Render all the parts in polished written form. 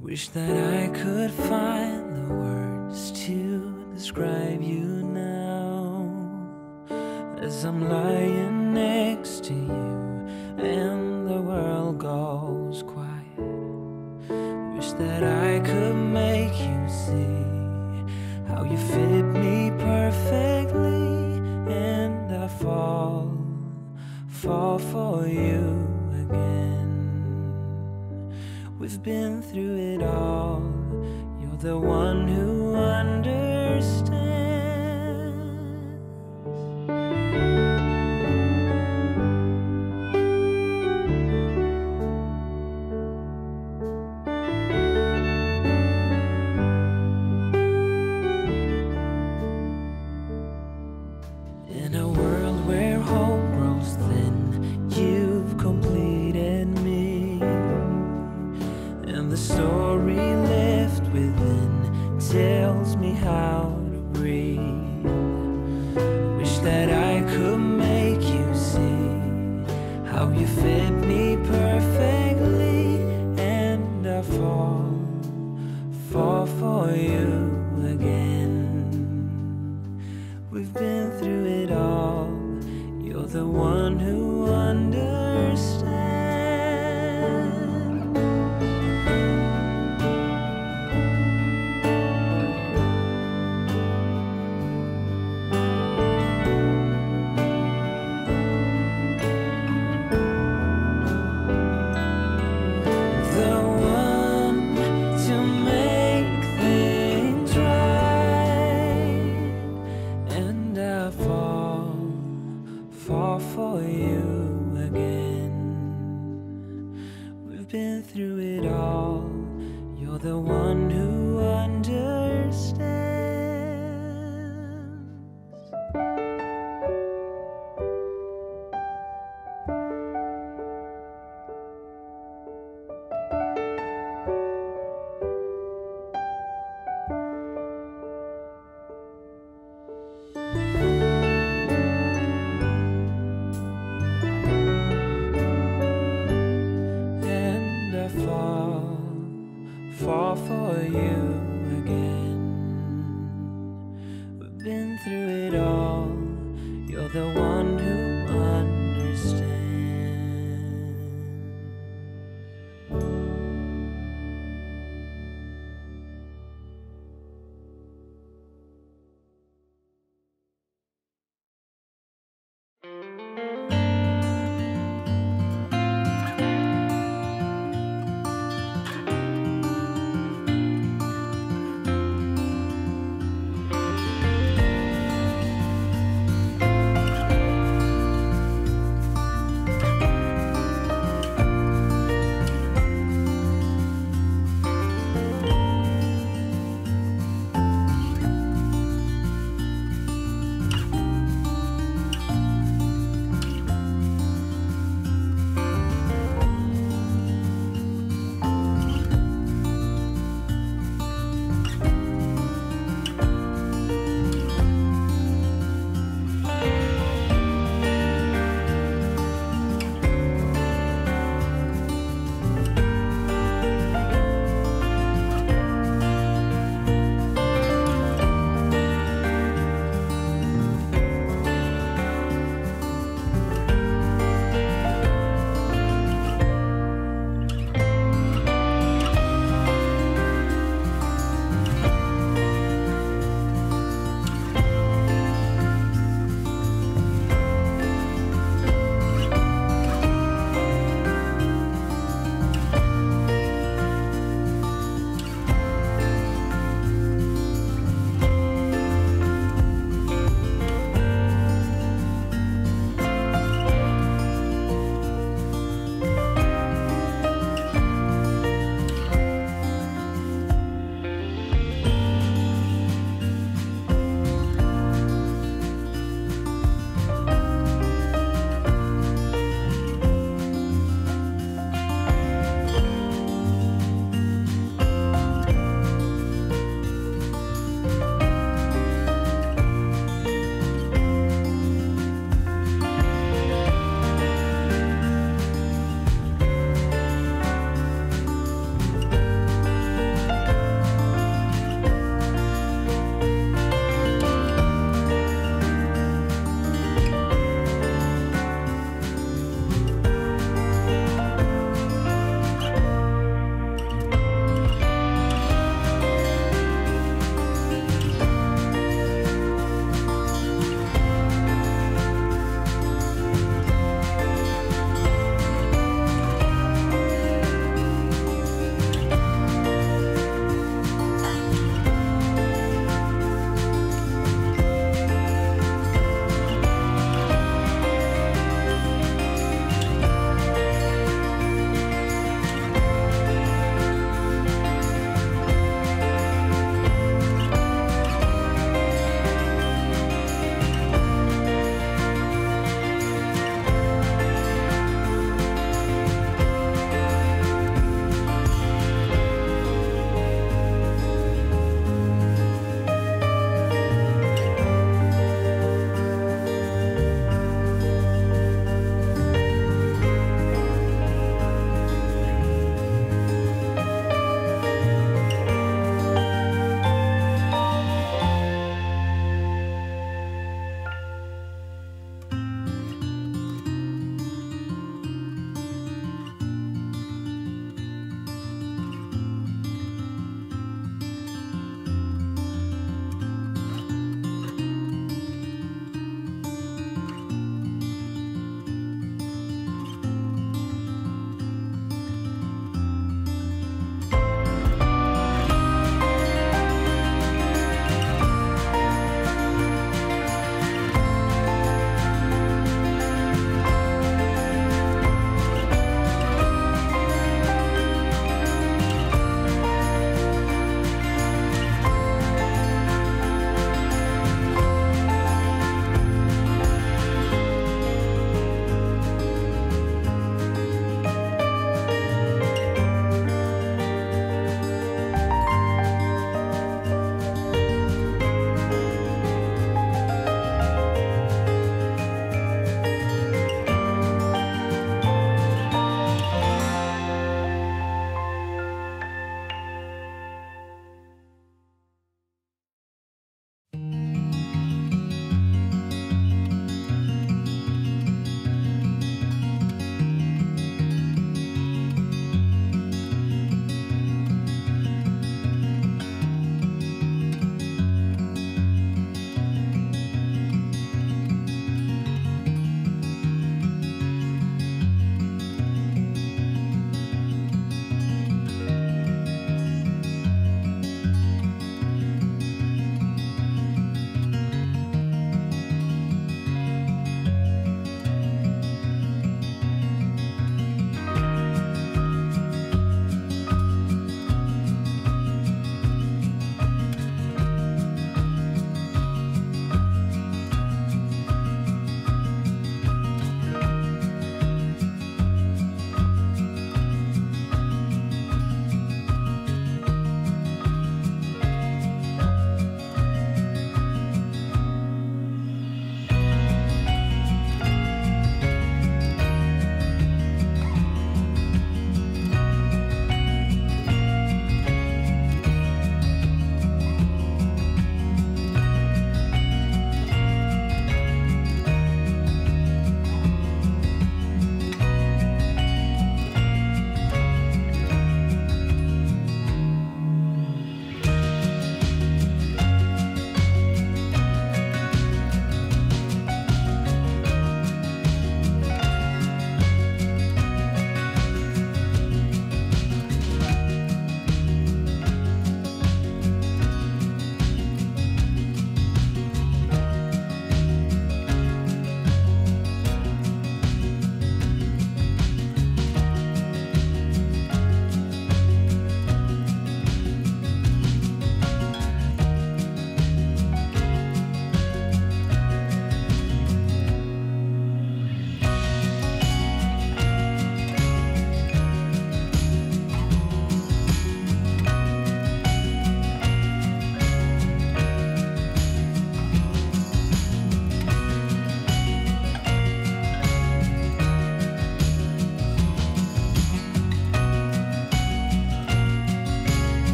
Wish that I could find the words to describe you now, as I'm lying next to you and the world goes quiet. Wish that I could make you see how you fit me perfectly, and I fall for you again. We've been through it all. You're the one who understands.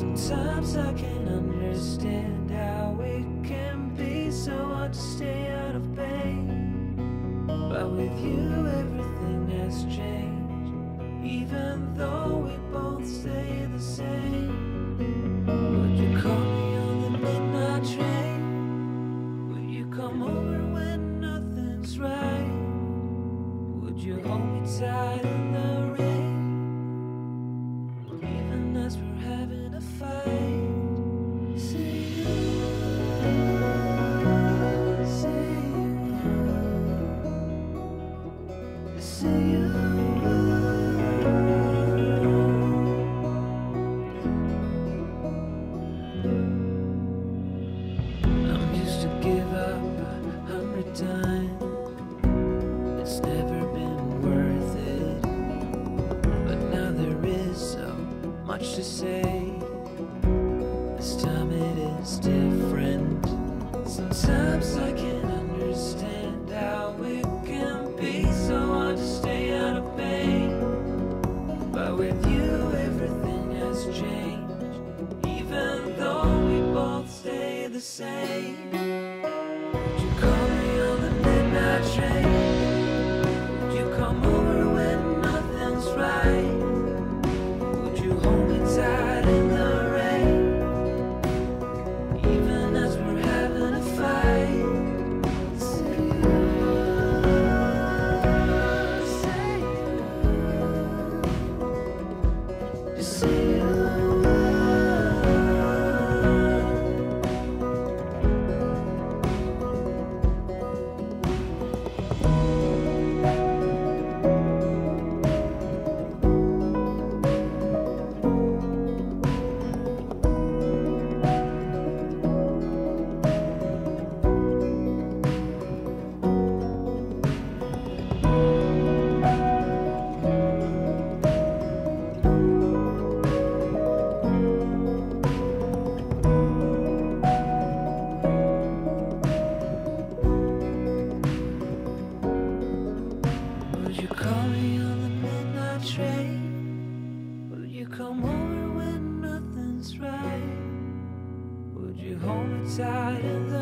Sometimes I can't understand how it can be so hard to stay out of pain. But with you everything has changed, even though we both stay the same. Would you call me on the midnight train? Would you come over when nothing's right? Would you hold me tight in the rain? To say this time it is different. Sometimes I can't understand how it can be so hard to stay out of pain. But with you everything has changed, even though we both stay the same. Would you call me on the midnight train? Would you come over when nothing's right? Come over when nothing's right. Would you hold me tight in the